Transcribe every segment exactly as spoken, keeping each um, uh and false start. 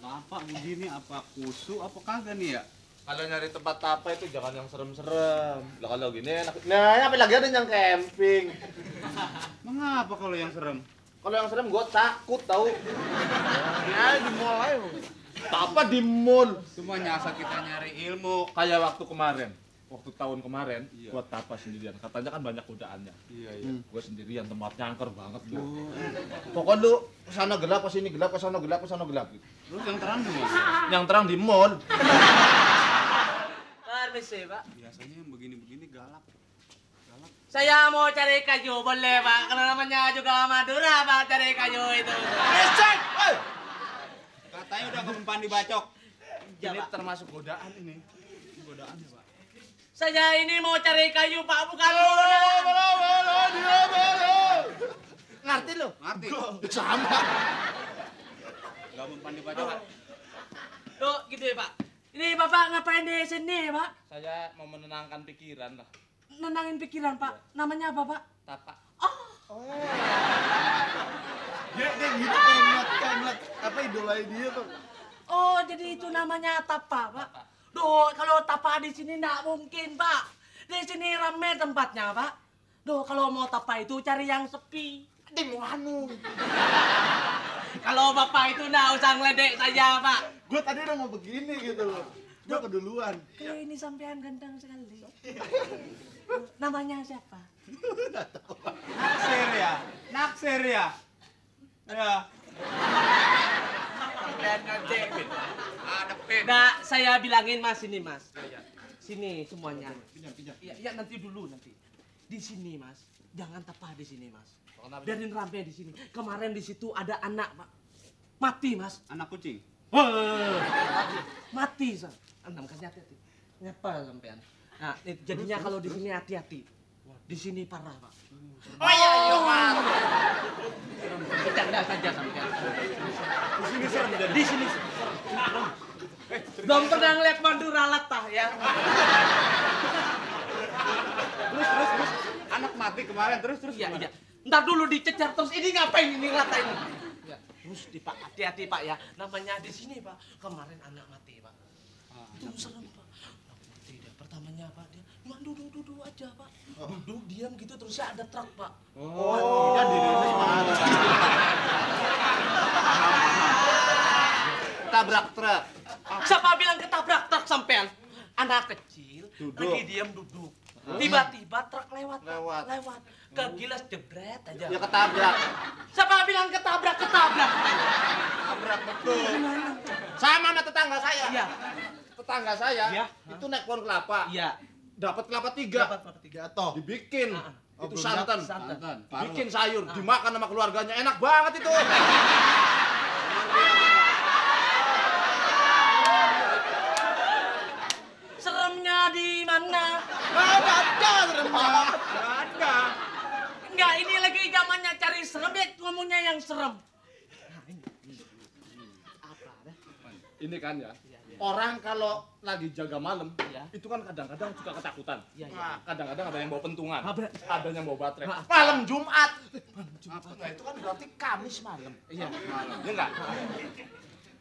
Bapak begini apa kusu apa kagak nih ya? Kalau nyari tempat tapa itu jangan yang serem-serem. Lah kalau gini enak. Nah, apa lagi ada yang camping. Mengapa kalau yang serem? Kalau yang serem gue takut tau. Nah, di mall aja. Tapa di mall. Cuma nyasar kita nyari ilmu kayak waktu kemarin. Waktu tahun kemarin, iya. Buat tapa sendirian. Katanya kan banyak godaannya. Iya, iya. Hmm. Gue sendirian, tempatnya angker banget lu. Oh. Pokoknya lu kesana gelap, kesini gelap, kesana gelap, kesana gelap. Terus yang terang di mana? Yang terang di mall. Permisi, Pak. Biasanya yang begini-begini galak. Galak. Saya mau cari kayu, boleh, Pak. Karena namanya juga Madura, Pak, cari kayu itu. Besek! Hey! Katanya udah keempan dibacok. Ya, ini Pak. Termasuk godaan ini. Ini godaan ya, Pak. Saya ini mau cari kayu, Pak, bukan lo. Ngerti lo? Ngerti. Sama. Enggak mempan dibaca, Pak. Tuh, gitu ya, Pak. Ini Bapak ngapain di sini, Pak? Saya mau menenangkan pikiran, Pak. Nenangin pikiran, Pak. Ya. Namanya apa, Pak? Tapa. Oh. Oh. Dia kayak gitu kayak kayak apa idola dia, Pak? Oh, jadi itu namanya tapa, Pak. Tapa. Duh, kalau tapa di sini nggak mungkin, Pak. Di sini ramai tempatnya, Pak. Duh, kalau mau tapa itu cari yang sepi. Di Muanu. Kalau Bapak itu nggak usah ngeledek saja, Pak. Gue tadi udah mau begini gitu loh. Gue keduluan. Kayak ini sampean ganteng sekali. Namanya siapa? Nggak tahu. Naksir ya? Naksir ya? Ya. Dan ngejek. Nah, saya bilangin Mas ini, Mas. Sini semuanya. Pinjam, pinjam. Iya, ya, nanti dulu nanti. Di sini, Mas. Jangan tepah di sini, Mas. Biarin ramai di sini. Kemarin di situ ada anak, Pak. Mati, Mas. Anak kucing. Mati, Mas. Enam kasih hati-hati. Nyapa sampean. Nah, jadinya kalau di sini hati-hati. Di sini parah, Pak. Oh iya, iya, Mas. Bercanda saja sampean. Di sini serem. Di sini serem. Belum pernah ngeliat Madura latah ya. Terus, terus, terus. Anak mati kemarin, terus, terus. Iya, iya. Ntar dulu dicecar, terus ini ngapain ini rata ini? Ya. Terus, Pak, hati-hati, Pak, ya. Namanya di sini, Pak. Kemarin anak mati, Pak. Ah, itu serem, Pak. Anak mati, dia. Pertamanya, Pak, dia cuma duduk-duduk aja, Pak. Oh. Duduk, diam gitu, terusnya ada truk, Pak. Oh, tidak dirilis, ketabrak truk. Siapa bilang ketabrak truk sampean? Anak kecil duduk. Lagi diam duduk. Tiba-tiba truk lewat. Lewat. Lewat. Kegilas jebret aja. Ya ketabrak. Siapa bilang ketabrak? Ketabrak. Ketabrak betul. Sama sama tetangga saya. Iya. Tetangga saya ya. Itu naik pohon kelapa. Iya. Dapat kelapa tiga. Dapat kelapa tiga toh. Dibikin. Uh-huh. Itu oh, santan. Santan. Santan. Bikin sayur, uh-huh. Dimakan sama keluarganya. Enak banget itu. Di mana? Enggak ada seremnya. Enggak ada. Enggak, ini lagi zamannya cari serem ya, ngomongnya yang serem. Nah, ini, ini, ini. Apa ada? Ini kan ya. Ya, ya. Orang kalau lagi jaga malam, ya. Itu kan kadang-kadang suka ketakutan. Ya, ya. Kadang-kadang ada yang bawa pentungan, ada yang bawa baterai. Malam Jumat. Nah, itu kan berarti Kamis malam. Iya. Ya enggak?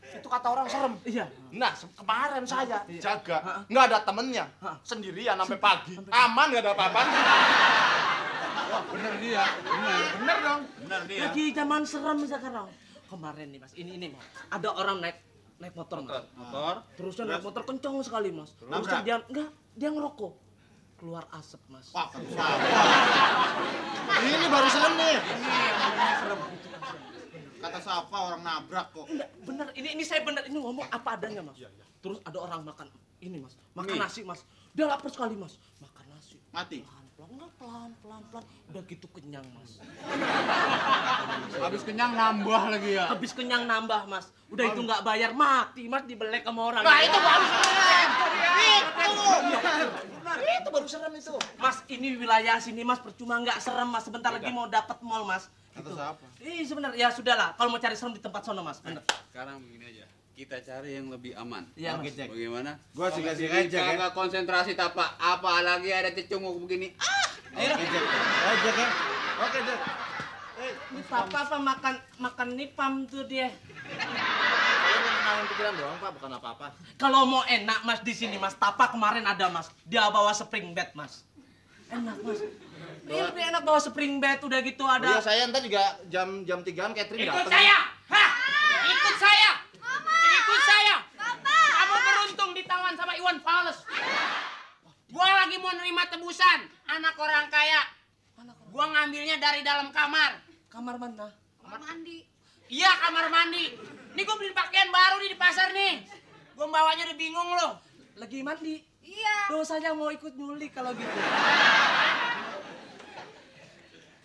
Itu kata orang serem. Iya. Nah, kemarin saya jaga, nggak ada temennya, sendirian sampai pagi, aman nggak ada apa-apa. Wah, bener dia, bener, bener dong. Bener dia. Lagi zaman serem sekarang. Kemarin nih, Mas, ini ini Mas, ada orang naik naik motor, Mas. Motor. Terusnya naik motor kencang sekali, Mas. Terusnya dia nggak, dia ngerokok, keluar asap, Mas. Wah, ini baru serem nih. Ini serem. Kata siapa orang nabrak kok. Enggak, bener. Ini ini saya bener. Ini ngomong apa adanya, Mas. Ya, ya. Terus ada orang makan ini, Mas. Makan ini. Nasi, Mas. Dia lapar sekali, Mas. Makan nasi. Mati. Pelan-pelan, enggak pelan-pelan. Udah gitu kenyang, Mas. Habis kenyang nambah lagi ya. Habis kenyang nambah, Mas. Udah itu nggak bayar, mati, Mas, dibelek sama orang. Nah, itu baru serem. Itu baru serem itu. Mas, ini wilayah sini, Mas, percuma nggak serem, Mas. Sebentar lagi mau dapat mall, Mas. Itu apa? Ih, sebenarnya ya sudahlah. Kalau mau cari serem di tempat sono, Mas. Bener. Sekarang begini aja. Kita cari yang lebih aman. Iya, Mas. Bagaimana? Gua sih kasih aja ya. Enggak konsentrasi tapa. Apalagi ada cecunguk begini. Ah, ayo. Aja kan. Oke, Dek. Eh, ini tapa apa makan makan nipam tuh dia. nenangin pikiran doang, Pak, bukan apa-apa. Kalau mau enak, Mas, di sini, Mas. Tapa kemarin ada, Mas. Dia bawa spring bed, Mas. Enak, Mas. Ini lebih enak bawa spring bed, udah gitu ada. Iya, saya ntar juga jam jam tigaan catering datang. Ikut saya! Hah? Ikut saya! Mama! Ikut saya! Papa! Kamu beruntung ditawan sama Iwan Fals. Gua lagi mau nerima tebusan anak orang kaya. Gua ngambilnya dari dalam kamar. Kamar mana? Kamar mandi. Iya, kamar mandi. Nih gua beli pakaian baru nih di pasar nih. Gua bawanya udah bingung loh. Lagi mandi. Iya. Dosanya mau ikut nyulik kalau gitu.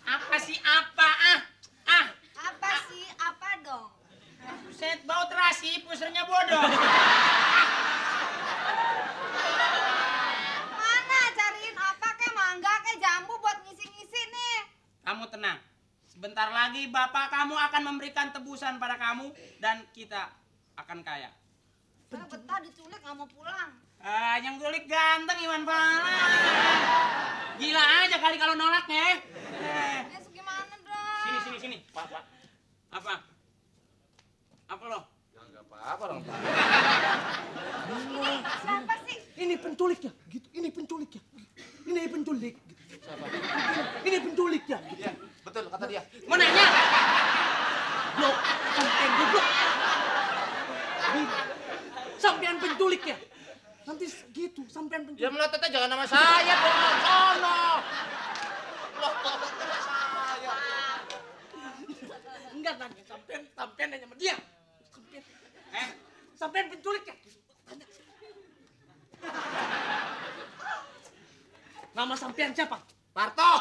Apa sih apa ah? Ah. Apa ah. sih apa dong? Buset, bau terasi, pusernya bodoh. Mana cariin apa kek mangga kek jambu buat ngisi-ngisi nih. Kamu tenang. Sebentar lagi bapak kamu akan memberikan tebusan pada kamu dan kita akan kaya. Saya betah diculik nggak mau pulang. Ah, yang culik ganteng Iwan Fala. Gila aja kali kalau nolaknya. Ya segimana dong? Sini sini sini. Pak pak. Apa? Apa lo? Ya nggak apa-apa dong. Ini siapa sih? Ini penculiknya. Gitu. Ini penculiknya. Ini penculik. Siapa? Ini penculiknya. Iya, betul kata dia. Mau nanya? Lo, sampean goblok. Sampean penculiknya. Nanti gitu, sampean penculik. Ya melotot aja jangan nama saya dong. Oh no. Melotot sama saya. Enggak nanya sampean, sampean nanya sama dia. Sampean. Eh, sampean penculik ya? Nama sampean siapa? Parto.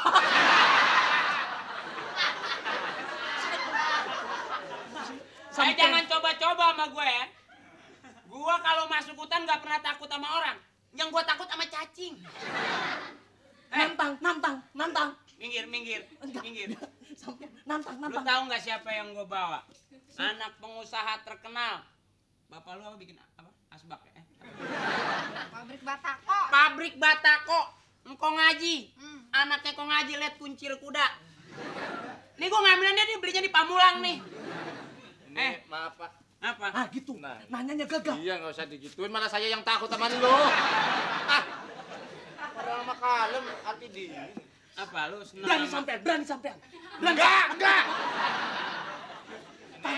Saya jangan coba-coba sama gue ya. Gue kalau masuk hutan nggak pernah takut sama orang. Yang gue takut sama cacing. Eh. Nantang, nantang, nantang. Minggir, minggir, minggir. Sampai nantang, nantang. Lu tahu nggak siapa yang gue bawa? Anak pengusaha terkenal. Bapak lu apa bikin apa? Asbak ya? Eh? Pabrik Batako. Pabrik Batako. Engkong Haji. Hmm. Anaknya Kong Haji lihat kuncir kuda. Nih gue ngambilin dia, dia belinya di Pamulang nih. Ini, eh, maaf Pak. Apa? Ah gitu, nah, nanyanya gagal. Iya, nggak usah digituin, malah saya yang takut sama lo. Ah, orang sama kalem, hati dingin. Apa lu senang? Berani sampean, berani sampean. Berani. Enggak, enggak. Ini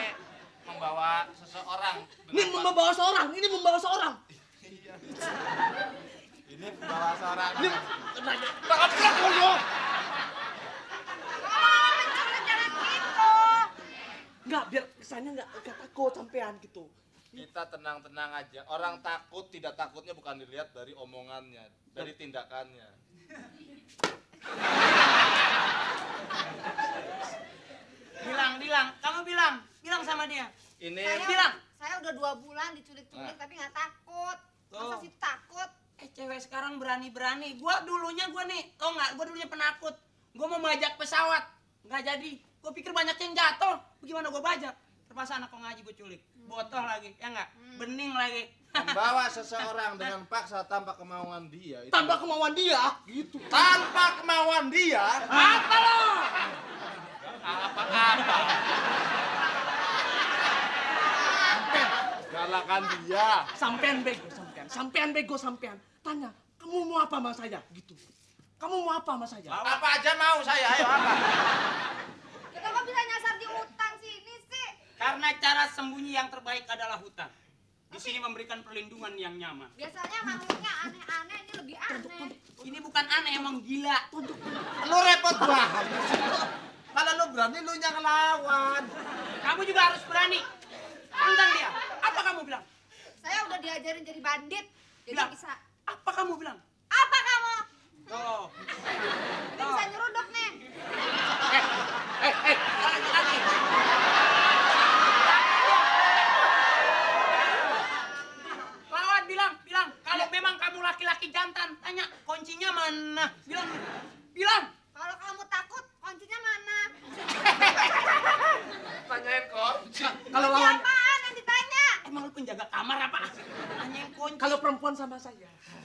membawa seseorang. Ini membawa seorang, ini membawa seorang. Iya. Ini membawa seorang. Ini nanya, bakal pelak lo. Enggak, biar kesannya enggak takut sampean gitu. Kita tenang-tenang aja. Orang takut tidak takutnya bukan dilihat dari omongannya, dari tindakannya. Bilang, bilang. Kamu bilang. Bilang sama dia. Ini saya, bilang. Saya udah dua bulan diculik-culik nah. Tapi nggak takut. Masa sih takut? Eh, cewek sekarang berani-berani. Gua dulunya gua nih, tau nggak? Gua dulunya penakut. Gua mau bajak pesawat. Nggak jadi. Gua pikir banyak yang jatuh, bagaimana gua bajak? Terpaksa anak Kong Haji gua culik, botol lagi, ya nggak? Hmm. Bening lagi. Membawa seseorang dengan paksa tanpa kemauan dia. Itu tanpa itu. kemauan dia? Gitu. Tanpa kemauan dia? Mata lo! Apa-apa. Galakan dia. Sampean bego, sampean. Sampean bego, sampean. Tanya, kamu mau apa sama saya? Gitu. Kamu mau apa sama saya? Apa aja mau saya, ayo apa? Kenapa bisa nyasar di hutan sini sih? Karena cara sembunyi yang terbaik adalah hutan. Di sini memberikan perlindungan yang nyaman. Biasanya makhluknya aneh-aneh, ini lebih aneh. Ini bukan aneh, emang gila. Lu repot banget. Kalau lu berani, lu yang lawan. Kamu juga harus berani. Tantang dia. Apa kamu bilang? Saya udah diajarin jadi bandit. Jadi bisa. Apa kamu bilang? Apa kamu? Tuh. Ini bisa nyeruduk nih. Eh, eh, eh, lagi, lagi. Lawan bilang, bilang. Kalau memang kamu laki-laki jantan, tanya kuncinya mana? Bilang, bilang. Kalau kamu takut, kuncinya mana? Tanyain kunci. Kalau lawan. Apaan yang ditanya? Emang lu penjaga kamar apa? Tanyain kunci. Kalau perempuan sama saya.